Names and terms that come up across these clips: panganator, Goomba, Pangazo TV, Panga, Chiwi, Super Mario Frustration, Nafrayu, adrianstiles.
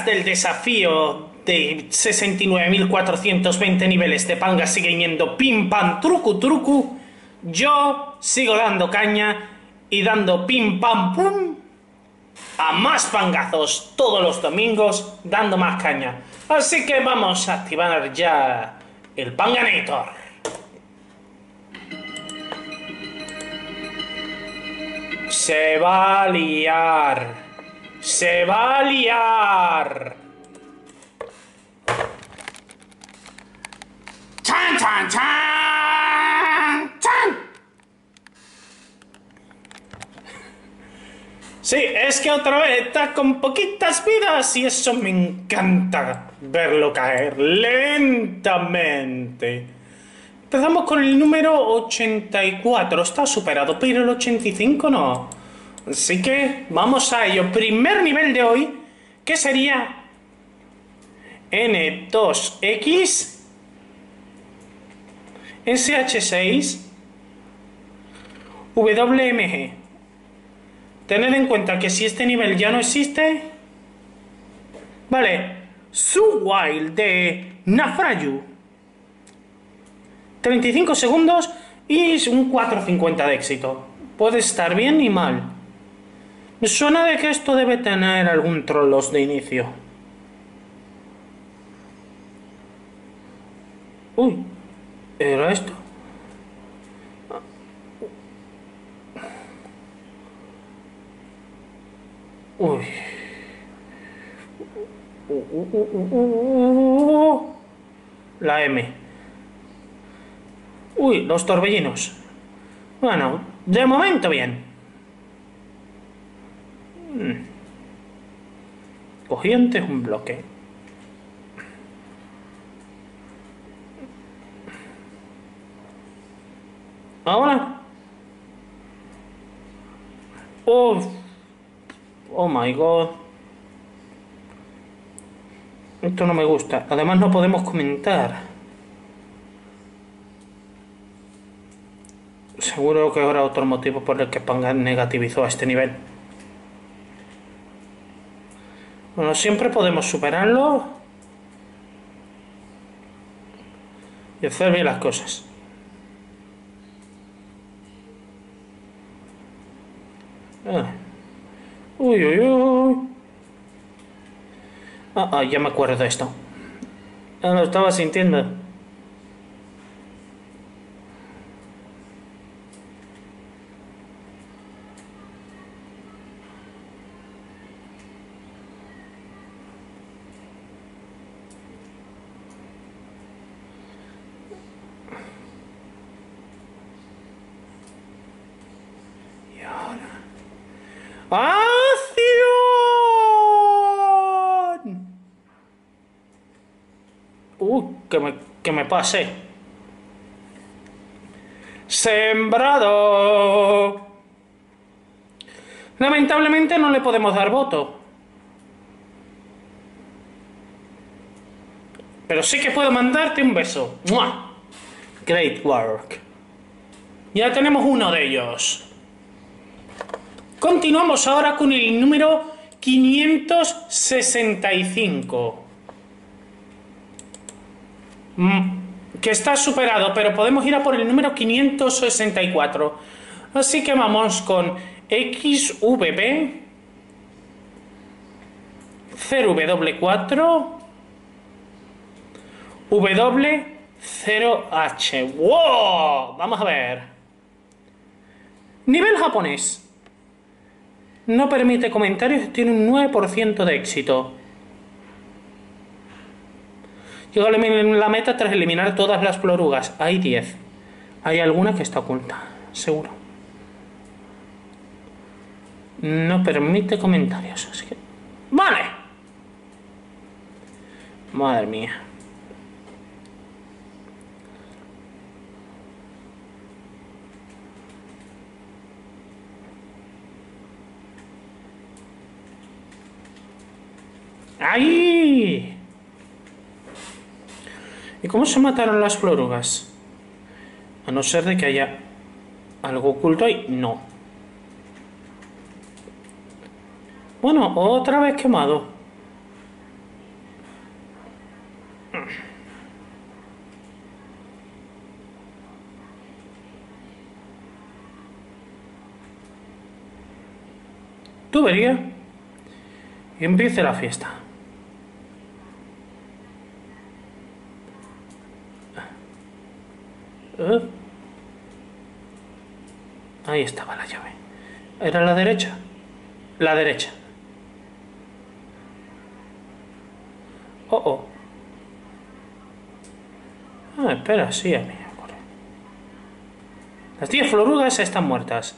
detrás del desafío de 69.420 niveles de Panga siguen yendo pim pam trucu trucu, yo sigo dando caña y dando pim pam pum a más pangazos todos los domingos, dando más caña. Así que vamos a activar ya el Panganator. Se va a liar. Se va a liar. ¡Chan, chan, chan! ¡Chan! Sí, es que otra vez está con poquitas vidas y eso me encanta, verlo caer lentamente. Empezamos con el número 84, está superado, pero el 85 no. Así que vamos a ello. Primer nivel de hoy, que sería N2X, SH6, WMG. Tened en cuenta que si este nivel ya no existe, vale, Su Wild de Nafrayu, 35 segundos y un 4.50 de éxito. Puede estar bien y mal. Me suena de que esto debe tener algún trolos de inicio. Uy, ¿era esto? Uy. La M. Uy, los torbellinos. Bueno, de momento bien. Cogí antes un bloque. Ahora. Uf. Oh my god. Esto no me gusta. Además no podemos comentar. Seguro que habrá otro motivo por el que Panga negativizó a este nivel. Bueno, siempre podemos superarlo y hacer bien las cosas. Uy, uy, uy. Ya me acuerdo de esto. Ya lo estaba sintiendo. Y ahora. ¡Ah! Que me pase. Sembrado. Lamentablemente no le podemos dar voto. Pero sí que puedo mandarte un beso. ¡Mua! Great work. Ya tenemos uno de ellos. Continuamos ahora con el número 565. Que está superado, pero podemos ir a por el número 564. Así que vamos con XVP, CW4, W0H. ¡Wow! Vamos a ver. Nivel japonés. No permite comentarios, tiene un 9% de éxito. Llegó a la meta tras eliminar todas las plorugas. Hay 10. Hay alguna que está oculta, seguro. No permite comentarios, así que... ¡Vale! Madre mía. ¡Ay! ¿Y cómo se mataron las plorugas? A no ser de que haya algo oculto ahí. No. Bueno, otra vez quemado. Tubería y empiece la fiesta. Ahí estaba la llave. ¿Era la derecha? La derecha. Oh. Ah, espera, sí, a mí me ocurre. Las 10 florudas están muertas.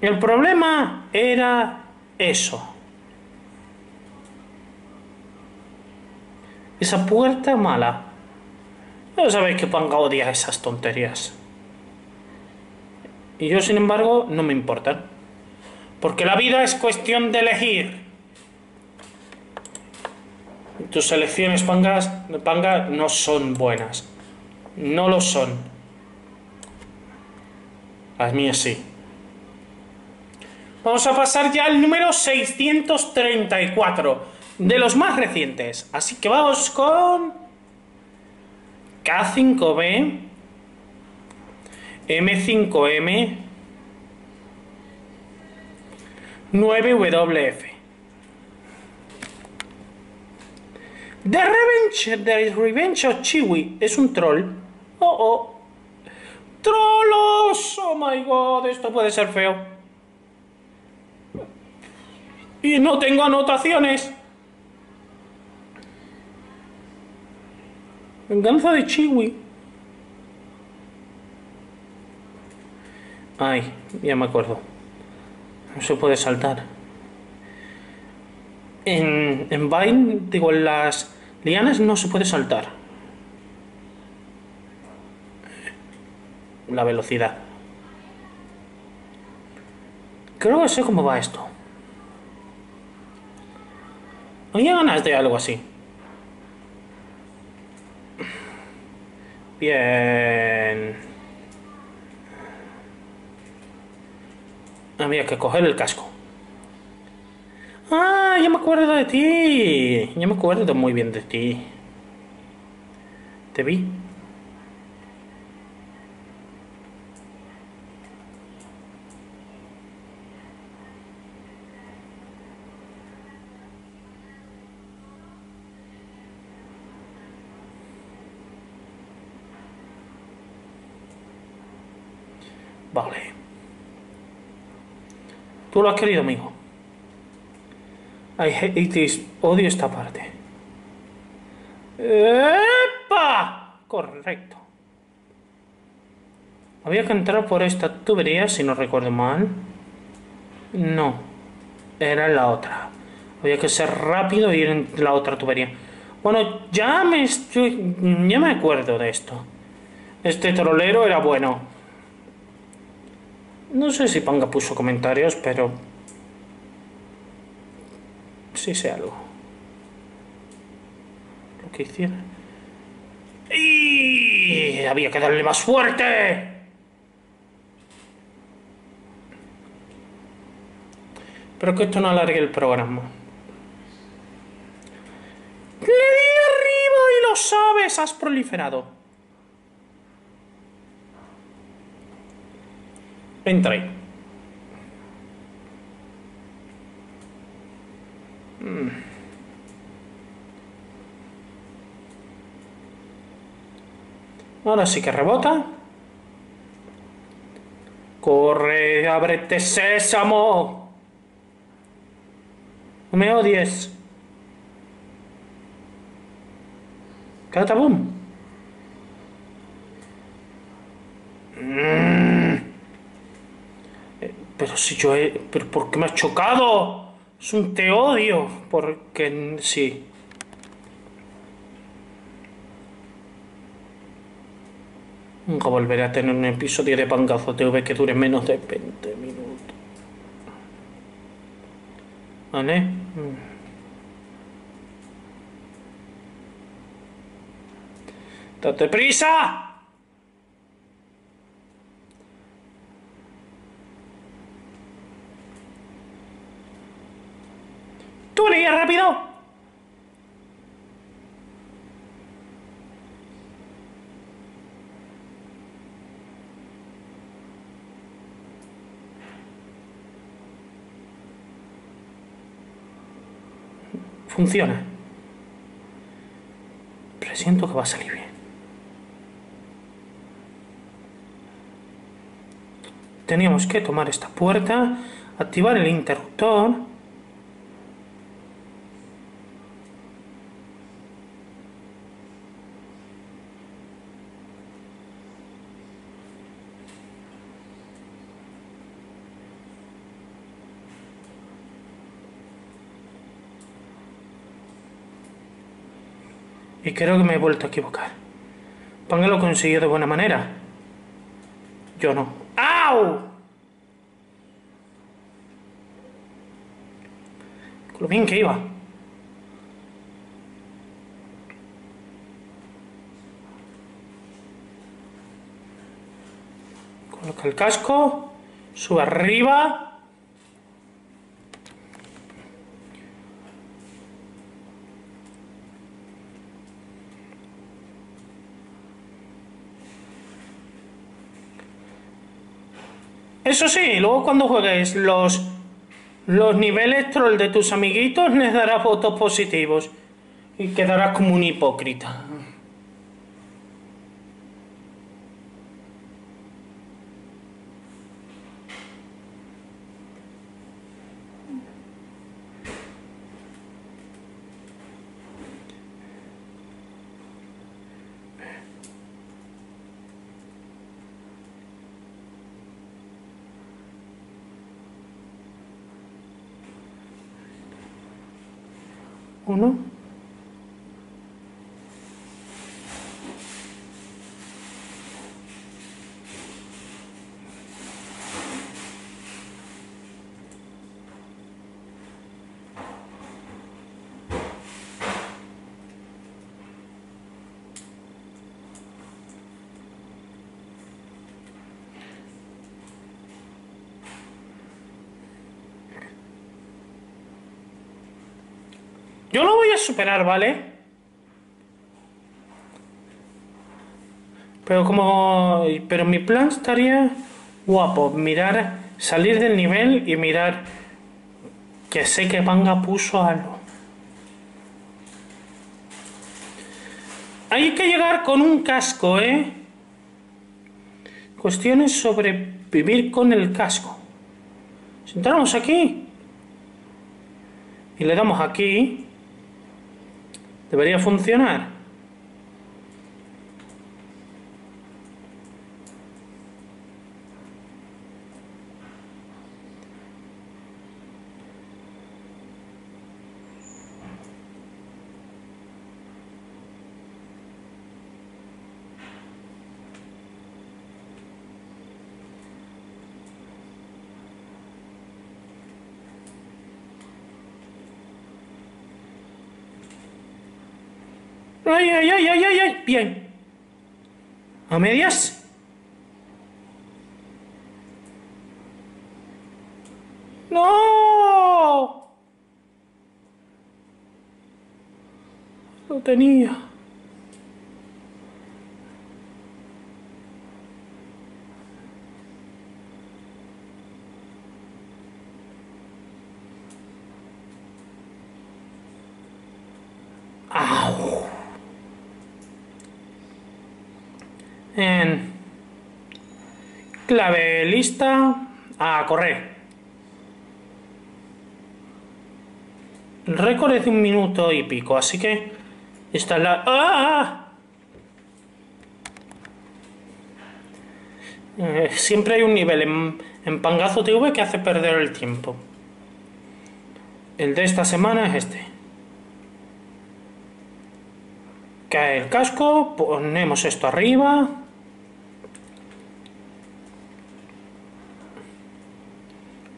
El problema era eso. Esa puerta mala. Ya sabéis que Panga odia esas tonterías. Y yo, sin embargo, no me importan. Porque la vida es cuestión de elegir. Tus elecciones, Panga, no son buenas. No lo son. Las mías sí. Vamos a pasar ya al número 634, de los más recientes. Así que vamos con K5B, M5M, 9WF. The Revenge of Chiwi es un troll. ¡Trolos! ¡Oh, my God! Esto puede ser feo. Y no tengo anotaciones. Venganza de Chiwi. Ay, ya me acuerdo. No se puede saltar. En Vine, digo, en las lianas no se puede saltar. La velocidad. Creo que sé cómo va esto. Tenía ganas de algo así. Bien. Había que coger el casco. ¡Ah! Ya me acuerdo de ti. Ya me acuerdo muy bien de ti. Te vi. Vale. Tú lo has querido, amigo. I hate this. Odio esta parte. ¡Epa! Correcto. Había que entrar por esta tubería, si no recuerdo mal. No. Era la otra. Había que ser rápido e ir en la otra tubería. Bueno, ya me acuerdo de esto. Este trolero era bueno. No sé si Panga puso comentarios, pero sí sé algo. Lo que hiciera. ¡Y! Había que darle más fuerte. Pero que esto no alargue el programa. ¡Le di arriba y lo sabes! ¡Has proliferado! Entra ahí. Ahora sí que rebota. Corre, ábrete, sésamo. No me odies. Cataboom. Pero si yo he... ¿Pero por qué me has chocado? Es un te odio. Porque... sí. Nunca volveré a tener un episodio de Pangazo TV que dure menos de 20 minutos. ¿Vale? ¡Date prisa! ¡Tú leías rápido! Funciona. Presiento que va a salir bien. Teníamos que tomar esta puerta, activar el interruptor. Y creo que me he vuelto a equivocar. Panga lo consiguió de buena manera. Yo no. ¡Au! Con lo bien que iba. Coloca el casco. Sube arriba. Eso sí, luego cuando juegues los niveles troll de tus amiguitos les darás votos positivos y quedarás como un hipócrita. Uno. Yo lo voy a superar, ¿vale? Pero mi plan estaría guapo. Mirar, salir del nivel y mirar que sé que Panga puso algo. Hay que llegar con un casco, ¿eh? Cuestión es sobrevivir con el casco. Si entramos aquí y le damos aquí, debería funcionar. ¡Ay, ay, ay, ay, ay, ay! Bien. ¿A medias? ¡No! Lo tenía. ¡Au! En clave lista a correr. El récord es de 1 minuto y pico, así que esta es la... ¡Ah! Siempre hay un nivel en Pangazo TV que hace perder el tiempo. El de esta semana es este. Cae el casco, ponemos esto arriba.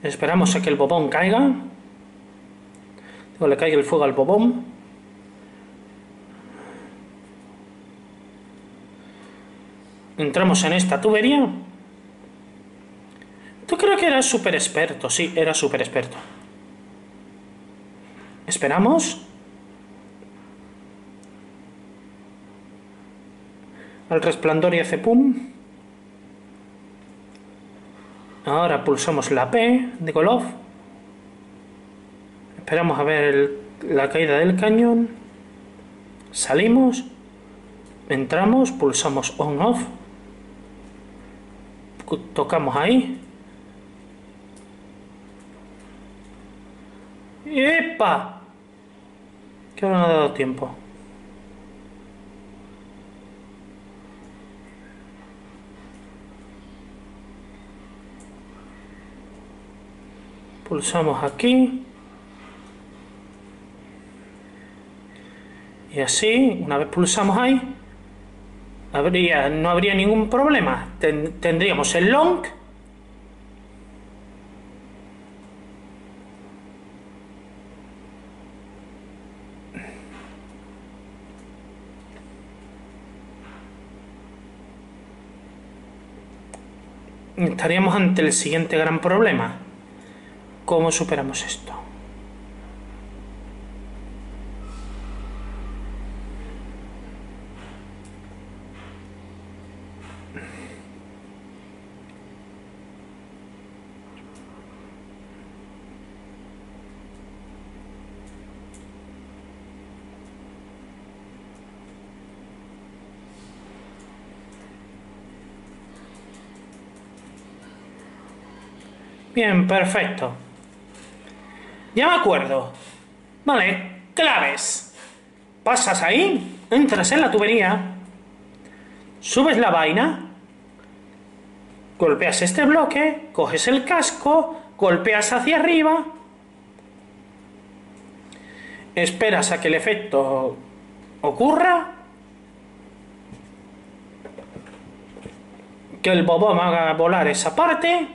Esperamos a que el bobón caiga. O le caiga el fuego al bobón. Entramos en esta tubería. Tú creo que eras súper experto. Sí, era súper experto. Esperamos. Al resplandor y hace pum. Ahora pulsamos la P de Golov. Esperamos a ver el la caída del cañón, salimos, entramos, pulsamos on-off, tocamos ahí. ¡Epa! Que ahora no ha dado tiempo. Pulsamos aquí. Y así, una vez pulsamos ahí, no habría ningún problema. Tendríamos el long. Estaríamos ante el siguiente gran problema. ¿Cómo superamos esto? Bien, perfecto. Ya me acuerdo. Vale, claves. Pasas ahí, entras en la tubería, subes la vaina, golpeas este bloque, coges el casco, golpeas hacia arriba, esperas a que el efecto ocurra, que el bobón haga volar esa parte,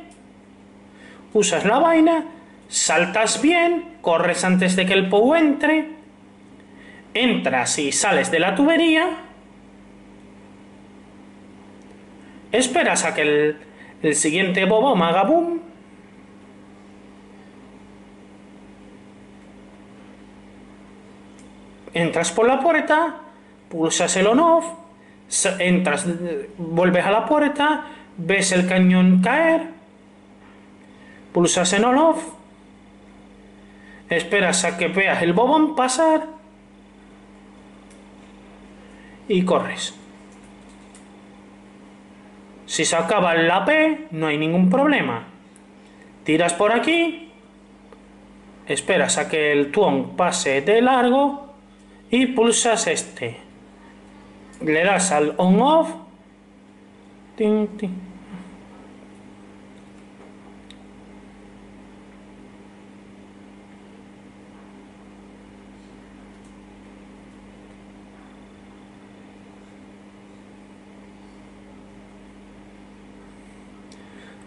usas la vaina, saltas bien, corres antes de que el Pou entre, entras y sales de la tubería, esperas a que el siguiente bobón haga boom, entras por la puerta, pulsas el on-off, entras, vuelves a la puerta, ves el cañón caer, pulsas el on-off, esperas a que veas el bobón pasar y corres. Si se acaba la P, no hay ningún problema. Tiras por aquí, esperas a que el tuón pase de largo y pulsas este. Le das al on-off. Tin, tin.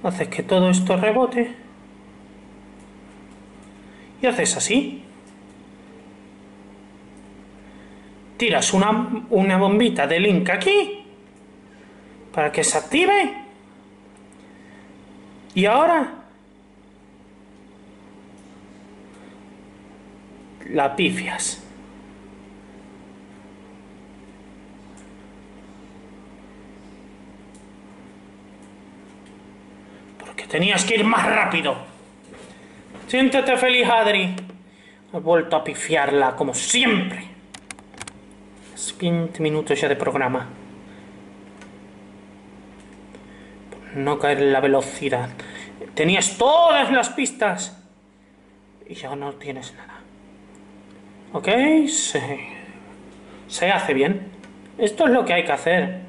Haces que todo esto rebote y haces así. Tiras una bombita de link aquí para que se active. Y ahora la pifias. Tenías que ir más rápido. Siéntate feliz, Adri. He vuelto a pifiarla, como siempre. 20 minutos ya de programa. Por no caer en la velocidad. Tenías todas las pistas. Y ya no tienes nada. ¿Ok? Se hace bien. Esto es lo que hay que hacer.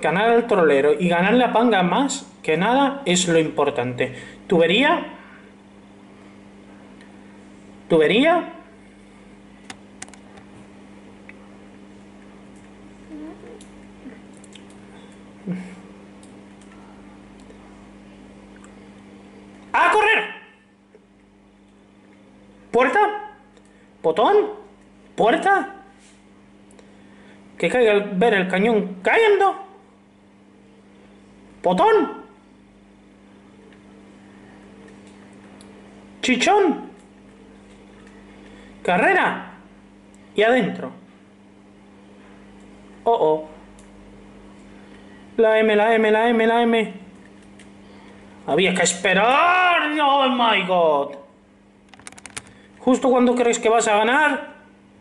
Ganar al trolero y ganarle a Panga más que nada es lo importante. Tubería. Tubería. ¡A correr! Puerta. Botón. Puerta. Que caiga al ver el cañón cayendo. Botón, chichón, carrera y adentro. Oh, oh. La M, la M, la M, la M. Había que esperar. Oh my god. Justo cuando crees que vas a ganar,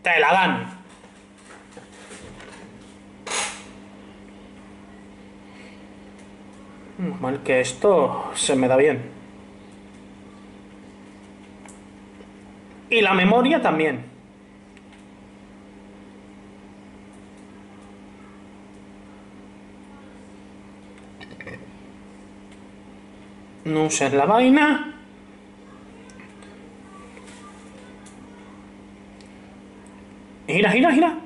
te la dan. Mal que esto se me da bien. Y la memoria también. No uses la vaina. Gira, gira, gira.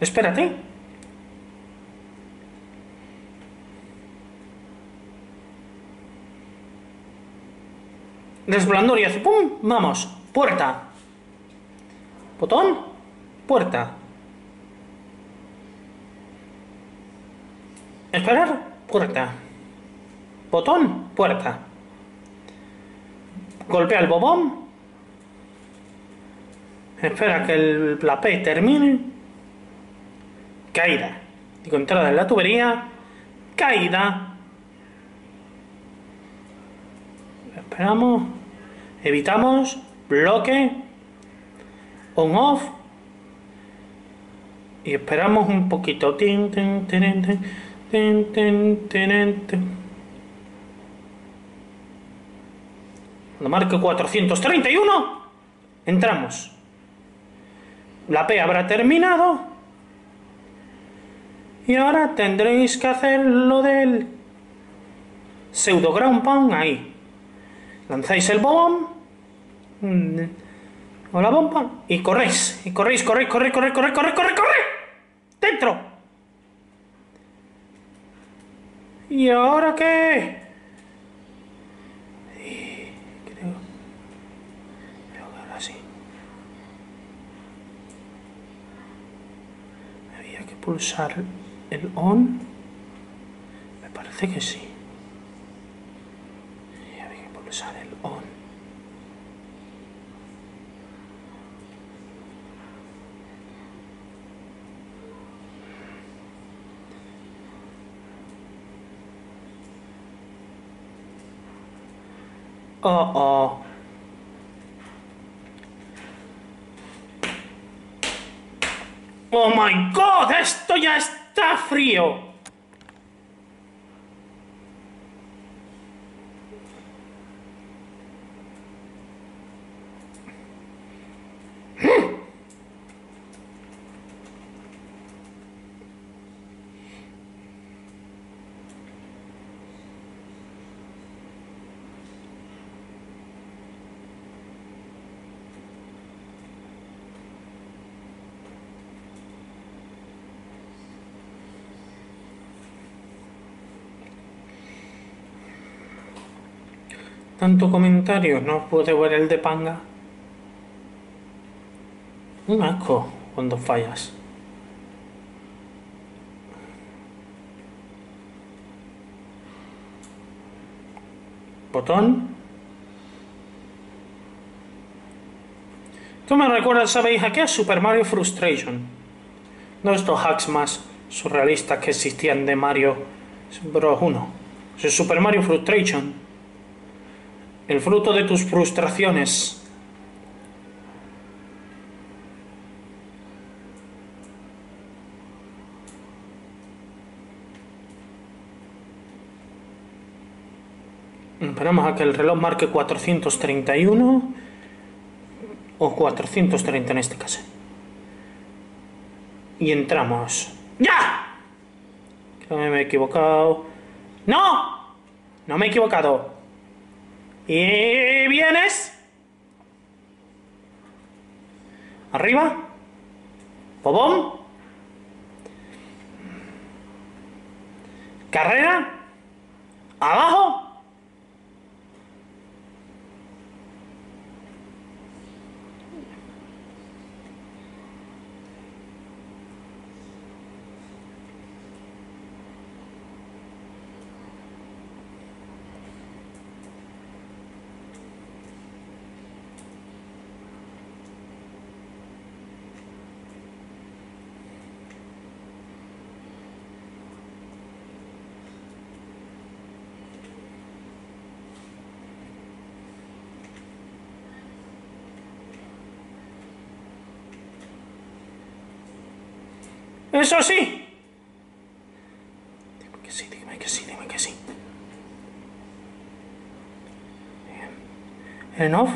Espérate. Resplandor y hace pum, vamos, puerta. Botón, puerta. Esperar, puerta. Botón, puerta. Golpea el bobón. Espera que el plapé termine. Caída. Digo, entrada en la tubería. Caída. Esperamos, evitamos, bloque, on off y esperamos un poquito. Tin, tin, tin, tin, tin, tin, tin, tin. Cuando marque 431, entramos. La P habrá terminado y ahora tendréis que hacer lo del pseudo ground pound ahí. Lanzáis el bombón o la bomba y corréis, corréis. ¡Dentro! ¿Y ahora qué? Creo que ahora sí. Había que pulsar el on. Me parece que sí. El on. Oh, oh. Oh my God, esto ya está frío. Tanto comentario, no pude ver el de Panga. Un asco cuando fallas. Botón. Esto me recuerda, ¿sabéis a qué? A Super Mario Frustration. No estos hacks más surrealistas que existían de Mario Bros. 1. Es Super Mario Frustration. El fruto de tus frustraciones. Esperamos a que el reloj marque 431 o 430 en este caso. Y entramos. ¡Ya! Creo que me he equivocado. ¡No! No me he equivocado. Y vienes arriba, bobón, carrera, abajo, ¡Eso sí! Dime que sí, dime que sí, dime que sí. ¿En off?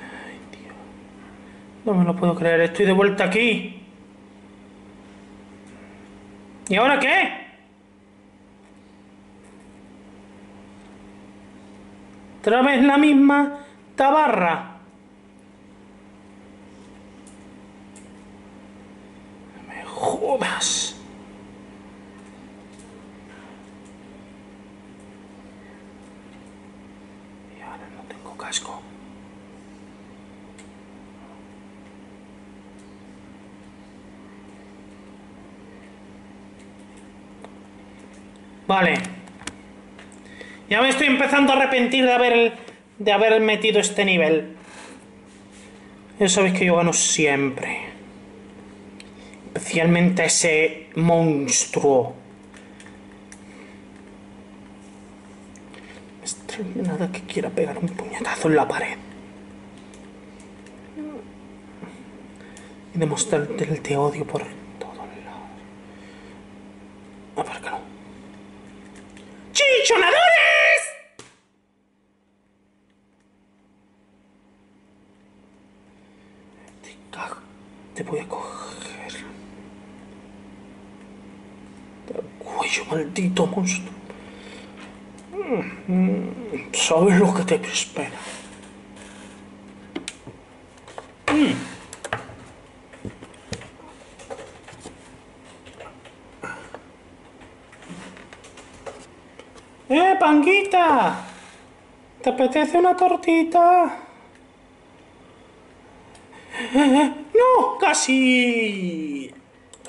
Ay, tío. No me lo puedo creer, estoy de vuelta aquí. ¿Y ahora qué? Otra vez la misma tabarra. No me jodas. Y ahora no tengo casco. Vale. Ya me estoy empezando a arrepentir de haber metido este nivel. Ya sabéis que yo gano siempre. Especialmente a ese monstruo. No extraña nada que quiera pegar un puñetazo en la pared. Y demostrarte el te odio por todos lados. Apárcalo. ¡Chichonador! Te voy a coger del cuello, maldito monstruo. ¿Sabes lo que te espera? ¡Eh, Panguita! ¿Te apetece una tortita? ¡No! ¡Casi!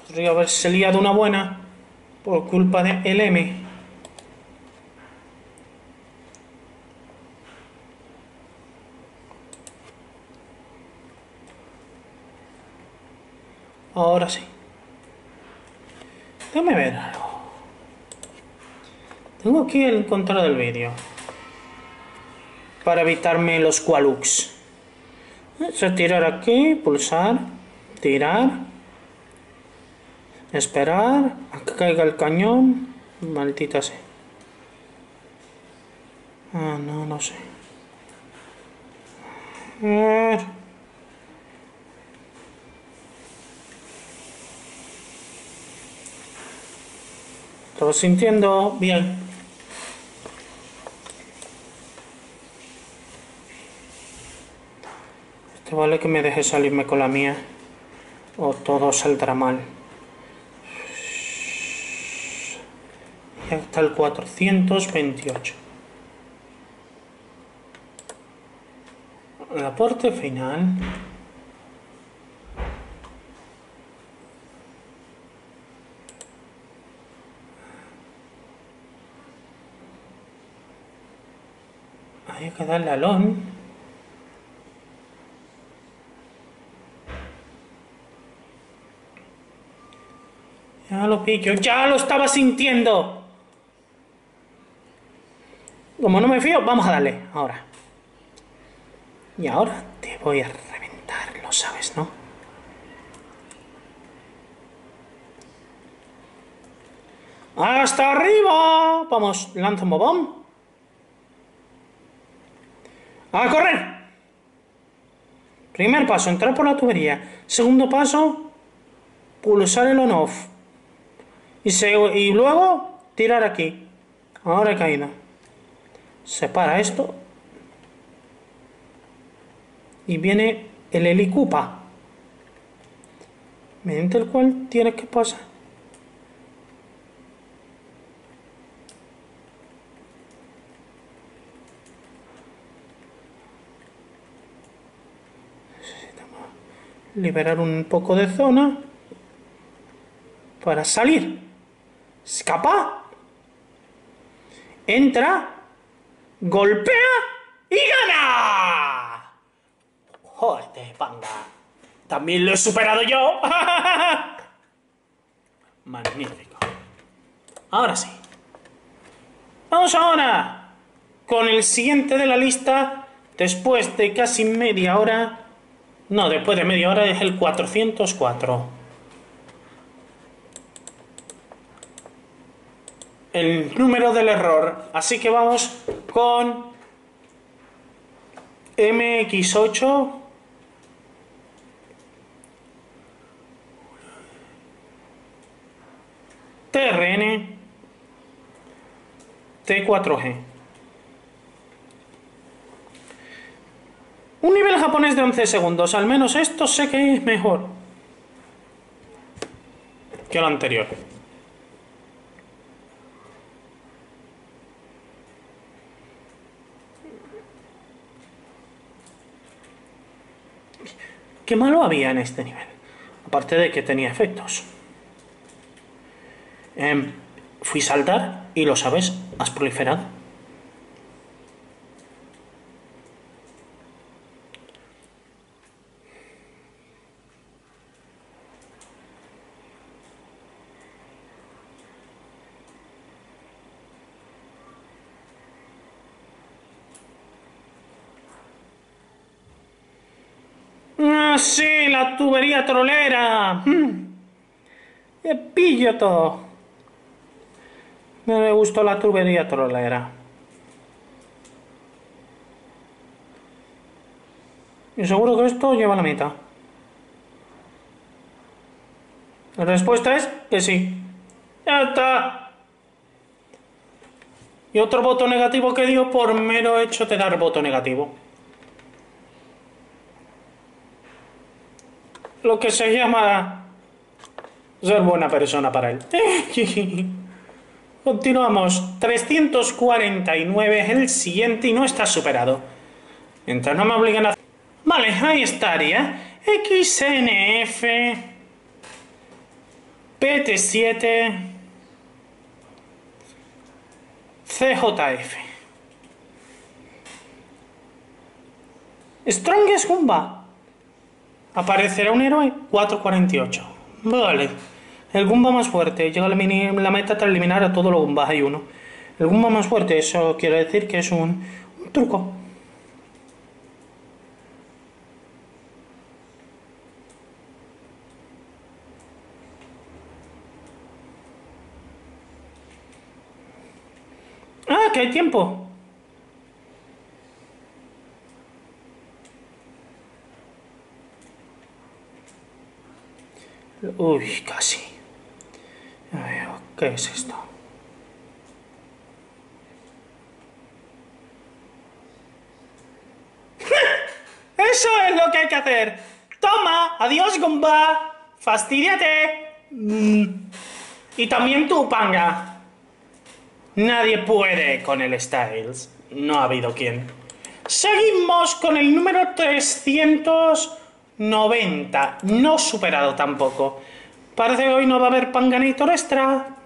Podría haberse liado una buena por culpa de LM. Ahora sí. Déjame ver algo. Tengo aquí el control del vídeo para evitarme los qualux. Tirar aquí, pulsar, tirar, esperar a que caiga el cañón, maldita sea. Ah, no, no sé. A ver. Estoy sintiendo bien. Te vale que me deje salirme con la mía, o todo saldrá mal. Y hasta el 428. El aporte final. Hay que darle al on. Ya lo pillo, ya lo estaba sintiendo. Como no me fío, vamos a darle ahora. Y ahora te voy a reventar, lo sabes, ¿no? ¡Hasta arriba! Vamos, lanza un bobón. ¡A correr! Primer paso, entrar por la tubería. Segundo paso, pulsar el on-off. Y luego tirar aquí. Ahora he caído. Separa esto. Y viene el helicupa. Mediante el cual tienes que pasar. Necesitamos liberar un poco de zona para salir. Escapa, entra, golpea y gana. Joder, Panga. También lo he superado yo. Magnífico. Ahora sí. Vamos ahora con el siguiente de la lista, Después de casi media hora... No, después de media hora es el 404. El número del error. Así que vamos con MX8. TRN. T4G. Un nivel japonés de 11 segundos, al menos esto sé que es mejor que lo anterior. ¿Qué malo había en este nivel? Aparte de que tenía efectos. Fui a saltar y lo sabes, has proliferado. ¡Sí! ¡La tubería trolera! ¡Me pillo todo! No me gustó la tubería trolera. Y seguro que esto lleva la mitad. La respuesta es que sí. ¡Ya está! Y otro voto negativo que dio por mero hecho de dar voto negativo. Lo que se llama ser buena persona para él. Continuamos. 349 es el siguiente y no está superado. Mientras no me obligan a... Vale, ahí estaría. XNF PT7 CJF. Strongest Gumba. Aparecerá un héroe 448. Vale. El Goomba más fuerte. Llega la meta tras eliminar a todos los Goombas. Hay uno. El Goomba más fuerte. Eso quiere decir que es un truco. Ah, que hay tiempo. Uy, casi. A ver, ¿qué es esto? ¡Eso es lo que hay que hacer! ¡Toma! ¡Adiós, Gumba! ¡Fastidiate! Y también tú, Panga. Nadie puede con el Styles. No ha habido quien. Seguimos con el número 390, no superado tampoco. Parece que hoy no va a haber panganator extra.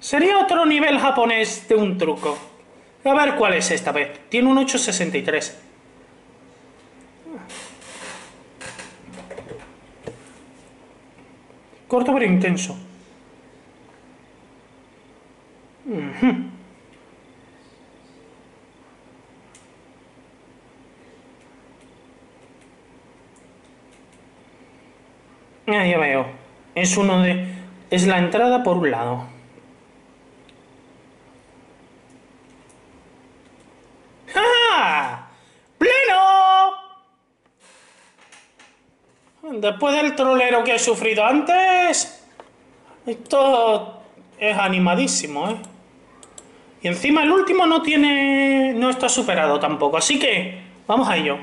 Sería otro nivel japonés de un truco. A ver cuál es esta vez. Tiene un 863. Corto pero intenso. Ah, ya veo. Es uno de... Es la entrada por un lado. ¡Ja! ¡Pleno! Después del trolero que he sufrido antes, esto es animadísimo, ¿eh? Y encima el último no tiene... no está superado tampoco, así que vamos a ello.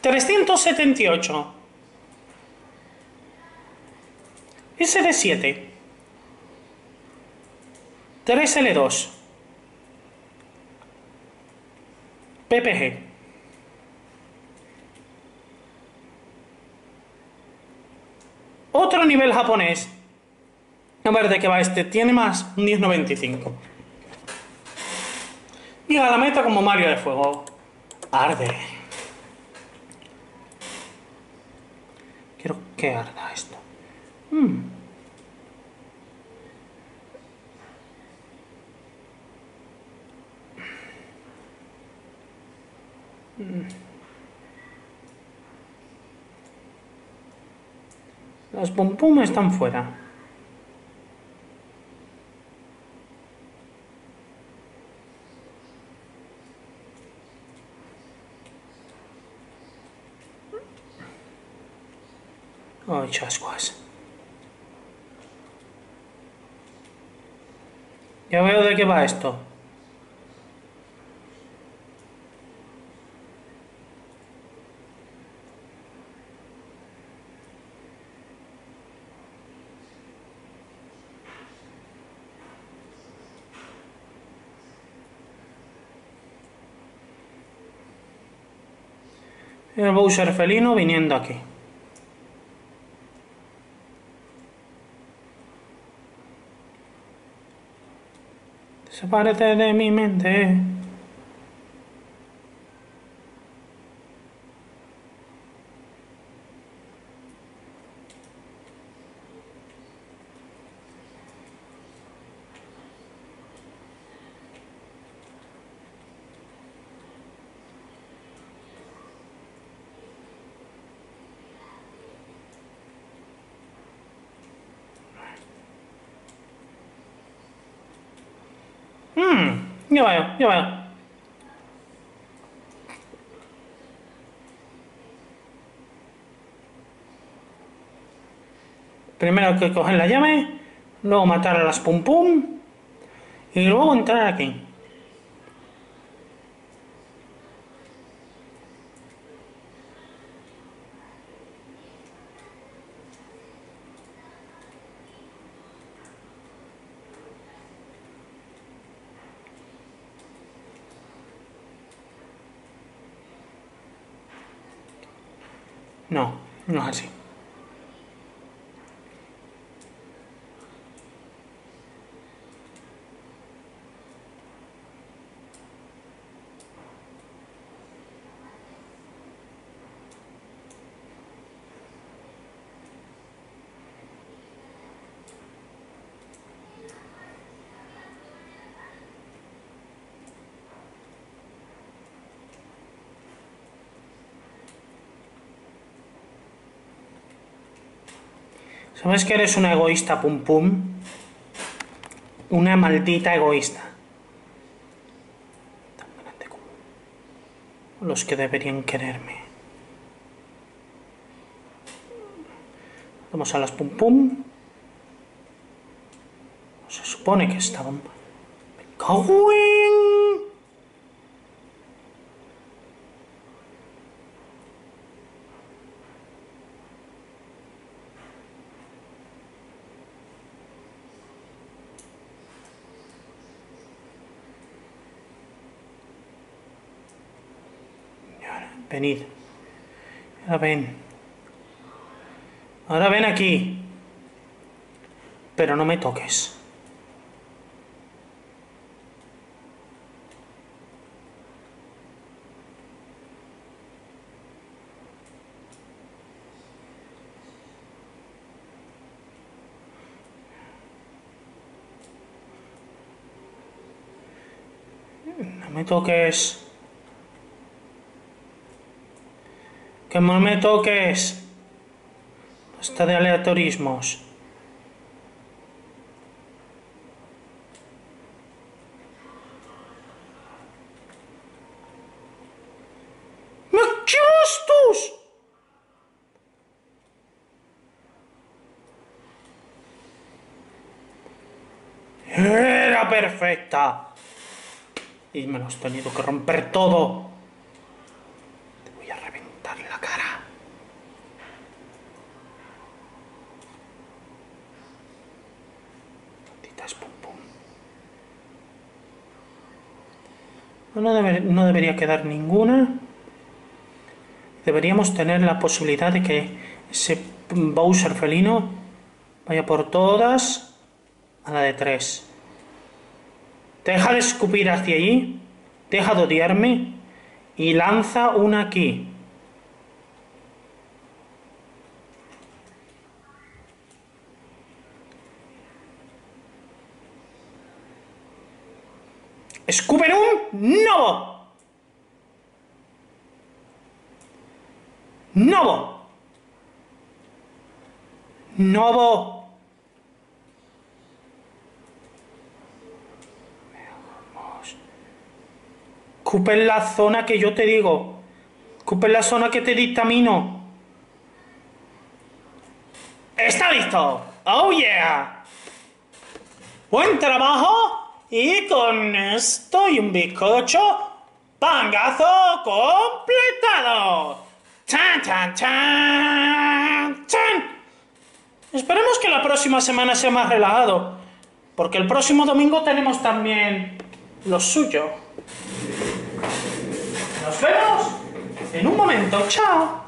378. SD7. 3L2. PPG. Otro nivel japonés. A ver de qué va este. Tiene más. Un 1095. Y a la meta como Mario de Fuego. Arde. Quiero que arda esto. Las pum-pum están fuera. Ay, chascuas. Ya veo de qué va esto. El Bowser felino viniendo aquí. Desaparece de mi mente. Ya veo, ya veo. Primero que coger la llave, luego matar a las pum pum y luego entrar aquí. No, no es así. ¿Sabes que eres una egoísta, pum pum? Una maldita egoísta. Tan grande como los que deberían quererme. Vamos a las pum pum. Se supone que estaban... ¡Me cago en! Venid. Ahora ven. Ahora ven aquí. Pero no me toques. No me toques. ¡Que no me toques! Basta de aleatorismos. ¡Me chastos! ¡Era perfecta! Y me los he tenido que romper todo. No debería quedar ninguna. Deberíamos tener la posibilidad de que ese Bowser felino vaya por todas a la de 3. Deja de escupir hacia allí. Deja de odiarme. Y lanza una aquí. novo. Novo. Novo. Escupe en la zona que yo te digo. Escupe en la zona que te dictamino. ¡Está listo! ¡Oh, yeah! ¡Buen trabajo! Y con esto y un bizcocho, ¡pangazo completado! ¡Tan, tan, tan, tan! Esperemos que la próxima semana sea más relajado, porque el próximo domingo tenemos también lo suyo. Nos vemos en un momento. ¡Chao!